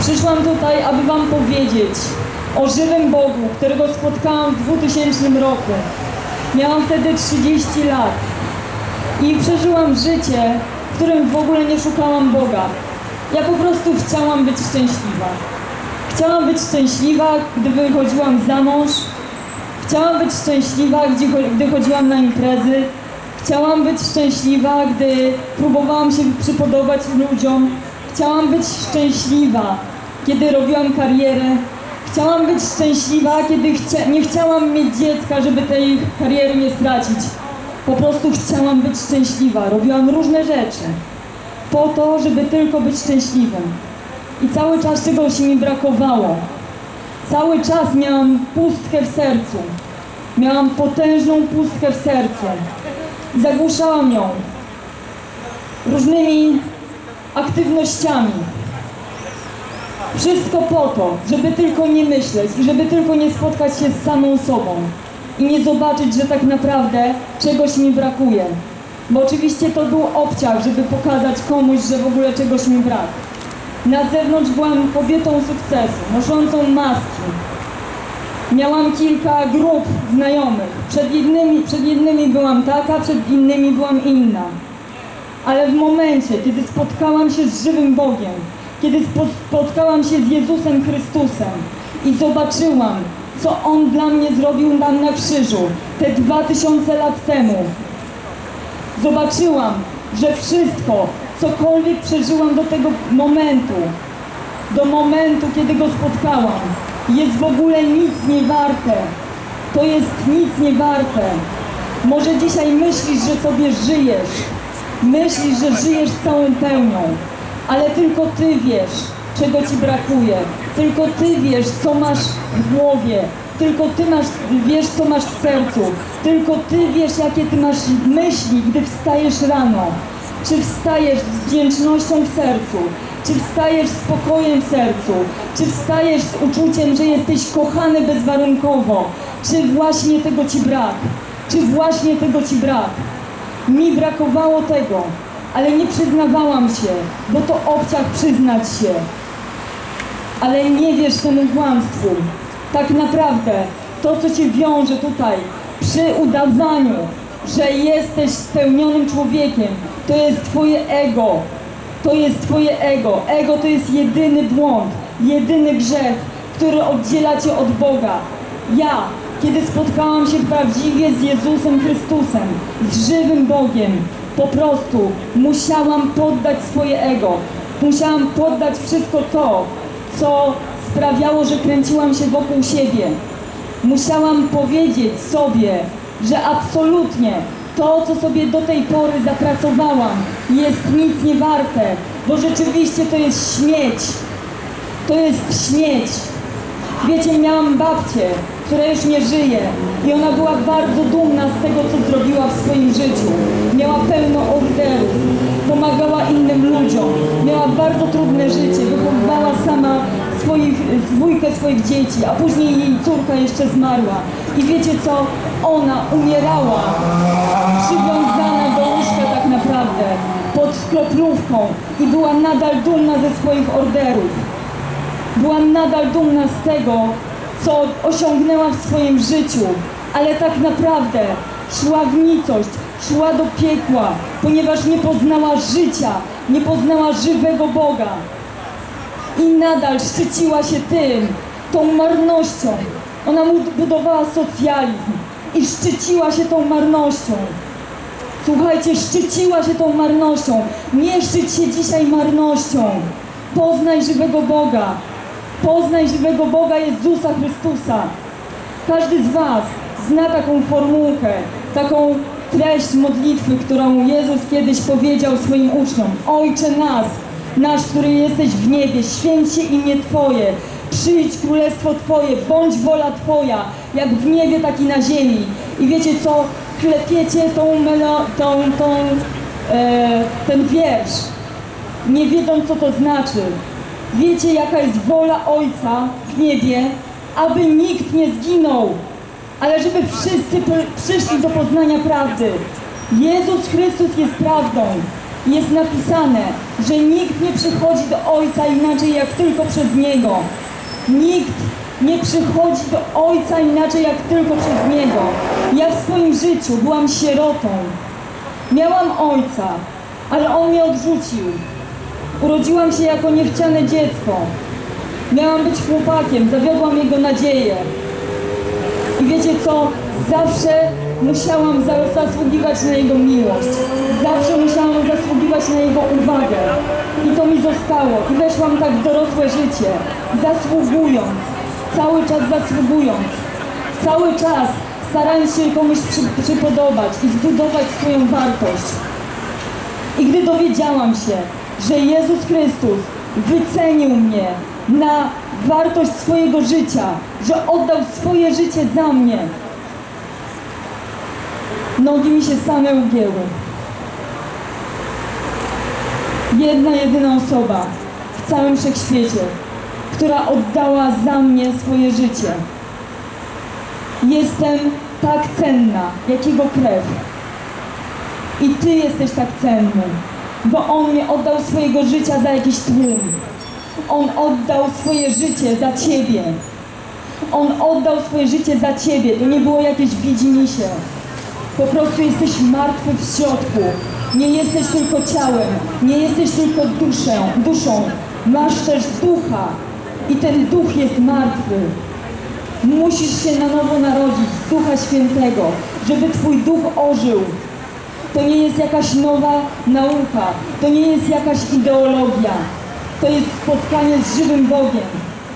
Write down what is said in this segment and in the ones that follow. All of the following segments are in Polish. Przyszłam tutaj, aby wam powiedzieć o żywym Bogu, którego spotkałam w 2000 roku. Miałam wtedy 30 lat i przeżyłam życie, w którym w ogóle nie szukałam Boga. Ja po prostu chciałam być szczęśliwa. Chciałam być szczęśliwa, gdy wychodziłam za mąż. Chciałam być szczęśliwa, gdy chodziłam na imprezy. Chciałam być szczęśliwa, gdy próbowałam się przypodobać ludziom. Chciałam być szczęśliwa, kiedy robiłam karierę. Chciałam być szczęśliwa, kiedy nie chciałam mieć dziecka, żeby tej kariery nie stracić. Po prostu chciałam być szczęśliwa. Robiłam różne rzeczy po to, żeby tylko być szczęśliwym. I cały czas czegoś mi brakowało. Cały czas miałam pustkę w sercu. Miałam potężną pustkę w sercu. Zagłuszałam ją różnymi aktywnościami. Wszystko po to, żeby tylko nie myśleć i żeby tylko nie spotkać się z samą sobą i nie zobaczyć, że tak naprawdę czegoś mi brakuje. Bo oczywiście to był obciach, żeby pokazać komuś, że w ogóle czegoś mi brak. Na zewnątrz byłam kobietą sukcesu, noszącą maski. Miałam kilka grup znajomych. Przed jednymi byłam taka, przed innymi byłam inna. Ale w momencie, kiedy spotkałam się z żywym Bogiem, kiedy spotkałam się z Jezusem Chrystusem i zobaczyłam, co On dla mnie zrobił tam na krzyżu te 2000 lat temu, zobaczyłam, że wszystko, cokolwiek przeżyłam do tego momentu, kiedy Go spotkałam, jest w ogóle nic nie warte. To jest nic nie warte. Może dzisiaj myślisz, że sobie żyjesz. Myślisz, że żyjesz całą pełnią. Ale tylko Ty wiesz, czego Ci brakuje. Tylko Ty wiesz, co masz w głowie. Tylko Ty wiesz, co masz w sercu. Tylko Ty wiesz, jakie Ty masz myśli, gdy wstajesz rano. Czy wstajesz z wdzięcznością w sercu? Czy wstajesz z spokojem w sercu? Czy wstajesz z uczuciem, że jesteś kochany bezwarunkowo? Czy właśnie tego Ci brak? Czy właśnie tego Ci brak? Mi brakowało tego, ale nie przyznawałam się, bo to obciach przyznać się. Ale nie wierz temu kłamstwu. Tak naprawdę to, co Cię wiąże tutaj przy udawaniu, że jesteś spełnionym człowiekiem, to jest Twoje ego. To jest Twoje ego. Ego to jest jedyny błąd, jedyny grzech, który oddziela Cię od Boga. Ja, kiedy spotkałam się prawdziwie z Jezusem Chrystusem, z żywym Bogiem, po prostu musiałam poddać swoje ego. Musiałam poddać wszystko to, co sprawiało, że kręciłam się wokół siebie. Musiałam powiedzieć sobie, że absolutnie to, co sobie do tej pory zapracowałam, jest nic nie warte, bo rzeczywiście to jest śmieć. To jest śmieć. Wiecie, miałam babcię, która już nie żyje i ona była bardzo dumna z tego, co zrobiła w swoim życiu. Miała pełno orderów, pomagała innym ludziom, miała bardzo trudne życie, wychowywała sama dwójkę swoich dzieci, a później jej córka jeszcze zmarła. I wiecie co? Ona umierała przywiązana do łóżka tak naprawdę, pod kroplówką i była nadal dumna ze swoich orderów. Była nadal dumna z tego, co osiągnęła w swoim życiu, ale tak naprawdę szła w nicość, szła do piekła, ponieważ nie poznała życia, nie poznała żywego Boga. I nadal szczyciła się tym, tą marnością. Ona budowała socjalizm i szczyciła się tą marnością. Słuchajcie, szczyciła się tą marnością. Nie szczyć się dzisiaj marnością. Poznaj żywego Boga. Poznaj żywego Boga Jezusa Chrystusa. Każdy z was zna taką formułkę, taką treść modlitwy, którą Jezus kiedyś powiedział swoim uczniom. Ojcze nasz, który jesteś w niebie, święć się imię Twoje, przyjdź królestwo Twoje, bądź wola Twoja, jak w niebie, tak i na ziemi. I wiecie co? Klepiecie ten wiersz, nie wiedząc, co to znaczy. Wiecie, jaka jest wola Ojca w niebie, aby nikt nie zginął, ale żeby wszyscy przyszli do poznania prawdy. Jezus Chrystus jest prawdą. jest napisane, że nikt nie przychodzi do Ojca inaczej jak tylko przez Niego. Nikt nie przychodzi do Ojca inaczej jak tylko przez Niego. Ja w swoim życiu byłam sierotą. Miałam ojca, ale on mnie odrzucił. Urodziłam się jako niechciane dziecko. Miałam być chłopakiem, zawiodłam jego nadzieję. I wiecie co? Zawsze musiałam zasługiwać na jego miłość. Zawsze musiałam zasługiwać na jego uwagę. I to mi zostało. I weszłam tak w dorosłe życie. Zasługując. Cały czas zasługując. Cały czas starając się komuś przypodobać i zbudować swoją wartość. I gdy dowiedziałam się, że Jezus Chrystus wycenił mnie na wartość swojego życia, że oddał swoje życie za mnie, nogi mi się same ugięły. Jedna jedyna osoba w całym wszechświecie, która oddała za mnie swoje życie. Jestem tak cenna, jak Jego krew. I Ty jesteś tak cenny, bo On nie oddał swojego życia za jakiś tłum. On oddał swoje życie za Ciebie. On oddał swoje życie za Ciebie. To nie było jakieś widzimisię. Po prostu jesteś martwy w środku. Nie jesteś tylko ciałem. Nie jesteś tylko duszą. Masz też ducha. I ten duch jest martwy. Musisz się na nowo narodzić z Ducha Świętego, żeby Twój duch ożył. To nie jest jakaś nowa nauka, to nie jest jakaś ideologia. To jest spotkanie z żywym Bogiem.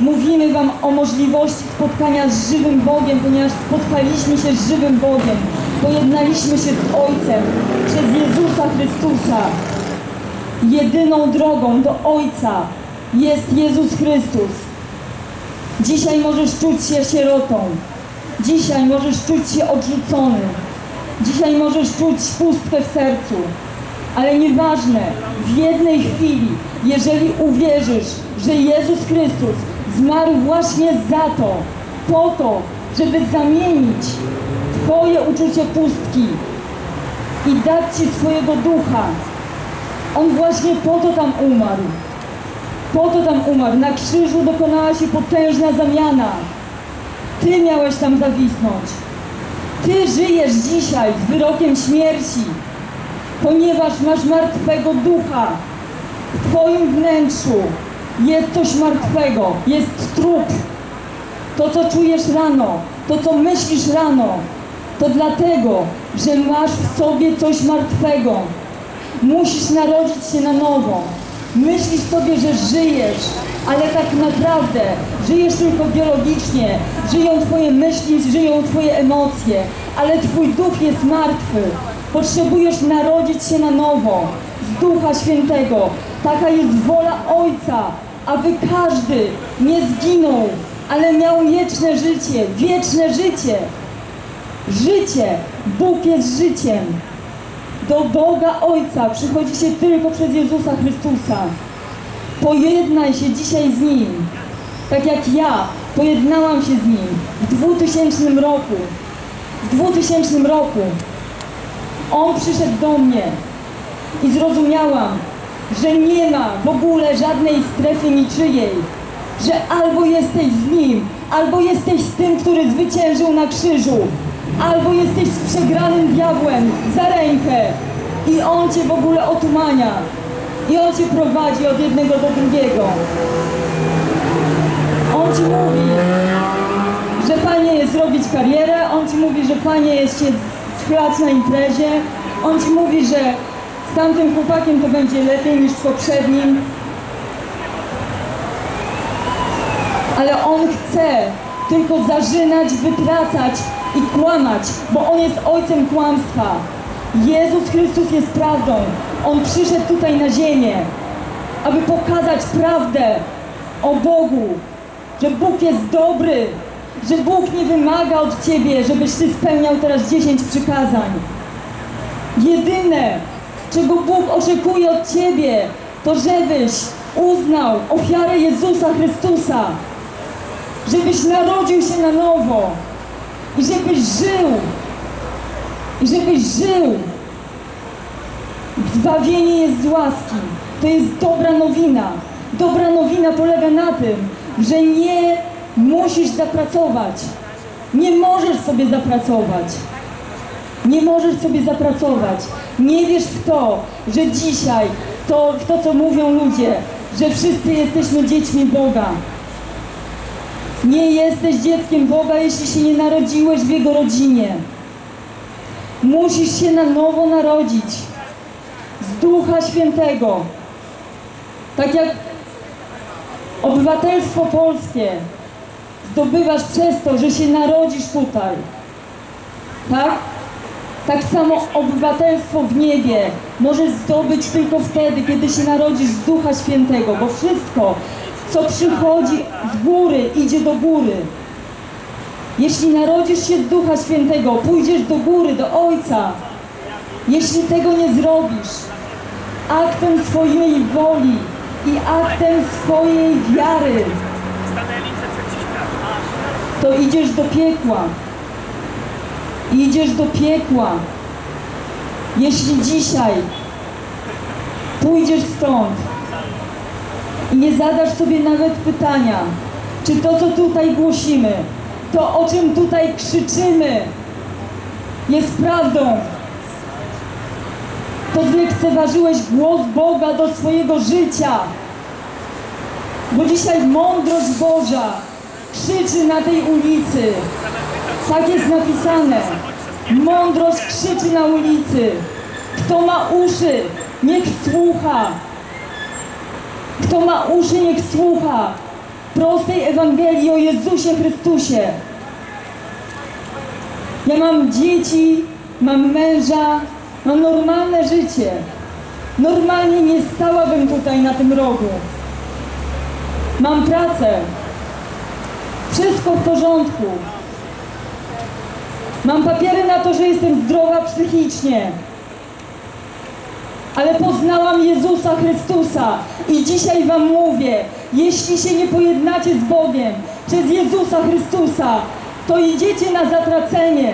Mówimy Wam o możliwości spotkania z żywym Bogiem, ponieważ spotkaliśmy się z żywym Bogiem. Pojednaliśmy się z Ojcem przez Jezusa Chrystusa. Jedyną drogą do Ojca jest Jezus Chrystus. Dzisiaj możesz czuć się sierotą. Dzisiaj możesz czuć się odrzucony. Dzisiaj możesz czuć pustkę w sercu. Ale nieważne, w jednej chwili, jeżeli uwierzysz, że Jezus Chrystus zmarł właśnie za to, po to, żeby zamienić Twoje uczucie pustki i dać Ci swojego ducha. On właśnie po to tam umarł. Po to tam umarł. Na krzyżu dokonała się potężna zamiana. Ty miałeś tam zawisnąć. Ty żyjesz dzisiaj z wyrokiem śmierci, ponieważ masz martwego ducha. W Twoim wnętrzu jest coś martwego, jest trup. To, co czujesz rano, to, co myślisz rano, to dlatego, że masz w sobie coś martwego. Musisz narodzić się na nowo. Myślisz sobie, że żyjesz, ale tak naprawdę żyjesz tylko biologicznie. Żyją Twoje myśli, żyją Twoje emocje, ale Twój duch jest martwy. Potrzebujesz narodzić się na nowo z Ducha Świętego. Taka jest wola Ojca, aby każdy nie zginął, ale miał wieczne życie, wieczne życie. Życie. Bóg jest życiem. Do Boga Ojca przychodzi się tylko przez Jezusa Chrystusa. Pojednaj się dzisiaj z Nim. Tak jak ja pojednałam się z Nim w 2000 roku. W 2000 roku On przyszedł do mnie i zrozumiałam, że nie ma w ogóle żadnej strefy niczyjej. Że albo jesteś z Nim, albo jesteś z tym, który zwyciężył na krzyżu. Albo jesteś z przegranym diabłem za rękę i on cię w ogóle otumania. I on cię prowadzi od jednego do drugiego. On ci mówi, że fajnie jest robić karierę. On ci mówi, że fajnie jest się schlać na imprezie. On ci mówi, że z tamtym chłopakiem to będzie lepiej niż z poprzednim. Ale on chce tylko zażynać, wytracać i kłamać, bo On jest Ojcem kłamstwa. Jezus Chrystus jest prawdą. On przyszedł tutaj na ziemię, aby pokazać prawdę o Bogu, że Bóg jest dobry, że Bóg nie wymaga od Ciebie, żebyś Ty spełniał teraz 10 przykazań. Jedyne, czego Bóg oczekuje od Ciebie, to żebyś uznał ofiarę Jezusa Chrystusa, żebyś narodził się na nowo. I żebyś żył. I żebyś żył. Zbawienie jest z łaski. To jest dobra nowina. Dobra nowina polega na tym, że nie musisz zapracować. Nie możesz sobie zapracować. Nie możesz sobie zapracować. Nie wierz w to, że dzisiaj, w to co mówią ludzie, że wszyscy jesteśmy dziećmi Boga. Nie jesteś dzieckiem Boga, jeśli się nie narodziłeś w Jego rodzinie. Musisz się na nowo narodzić. Z Ducha Świętego. Tak jak obywatelstwo polskie zdobywasz przez to, że się narodzisz tutaj. Tak? Tak samo obywatelstwo w niebie możesz zdobyć tylko wtedy, kiedy się narodzisz z Ducha Świętego, bo wszystko, co przychodzi z góry, idzie do góry. Jeśli narodzisz się z Ducha Świętego, pójdziesz do góry, do Ojca. Jeśli tego nie zrobisz, aktem swojej woli i aktem swojej wiary, to idziesz do piekła. Idziesz do piekła. Jeśli dzisiaj pójdziesz stąd i nie zadasz sobie nawet pytania, czy to, co tutaj głosimy, to, o czym tutaj krzyczymy, jest prawdą, to zlekceważyłeś głos Boga do swojego życia. Bo dzisiaj mądrość Boża krzyczy na tej ulicy. Tak jest napisane. Mądrość krzyczy na ulicy. Kto ma uszy, niech słucha. Kto ma uszy, niech słucha prostej Ewangelii o Jezusie Chrystusie. Ja mam dzieci, mam męża, mam normalne życie. Normalnie nie stałabym tutaj na tym rogu. Mam pracę. Wszystko w porządku. Mam papiery na to, że jestem zdrowa psychicznie. Ale poznałam Jezusa Chrystusa i dzisiaj wam mówię, jeśli się nie pojednacie z Bogiem przez Jezusa Chrystusa, to idziecie na zatracenie.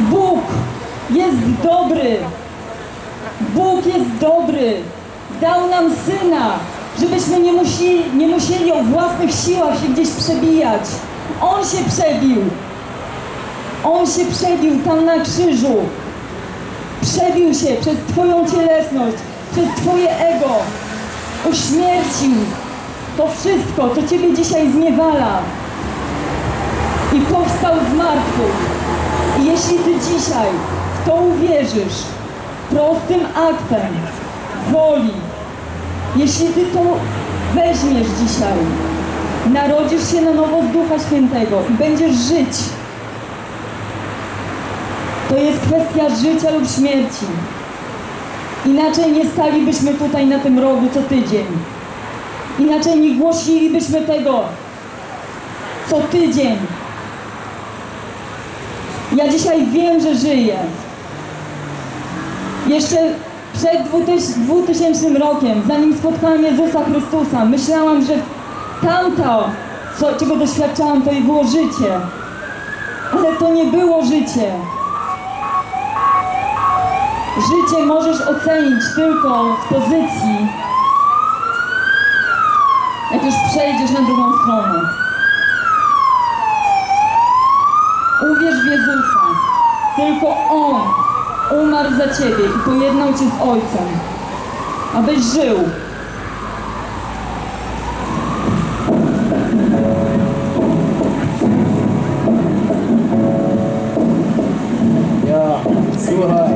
Bóg jest dobry. Bóg jest dobry. Dał nam Syna, żebyśmy nie musieli o własnych siłach się gdzieś przebijać. On się przebił. On się przebił tam na krzyżu. Przebił się przez twoją cielesność, przez twoje ego. Uśmiercił to wszystko, co ciebie dzisiaj zniewala. I powstał z martwych. I jeśli ty dzisiaj w to uwierzysz, prostym aktem woli, jeśli ty to weźmiesz dzisiaj, narodzisz się na nowo z Ducha Świętego i będziesz żyć. To jest kwestia życia lub śmierci. Inaczej nie stalibyśmy tutaj na tym rogu co tydzień. Inaczej nie głosilibyśmy tego co tydzień. Ja dzisiaj wiem, że żyję. Jeszcze przed 2000 rokiem, zanim spotkałam Jezusa Chrystusa, myślałam, że tamto, czego doświadczałam, to było życie. Ale to nie było życie. Życie możesz ocenić tylko z pozycji, jak już przejdziesz na drugą stronę. Uwierz w Jezusa. Tylko On umarł za ciebie i pojednał cię z Ojcem, abyś żył. Ja, słuchaj.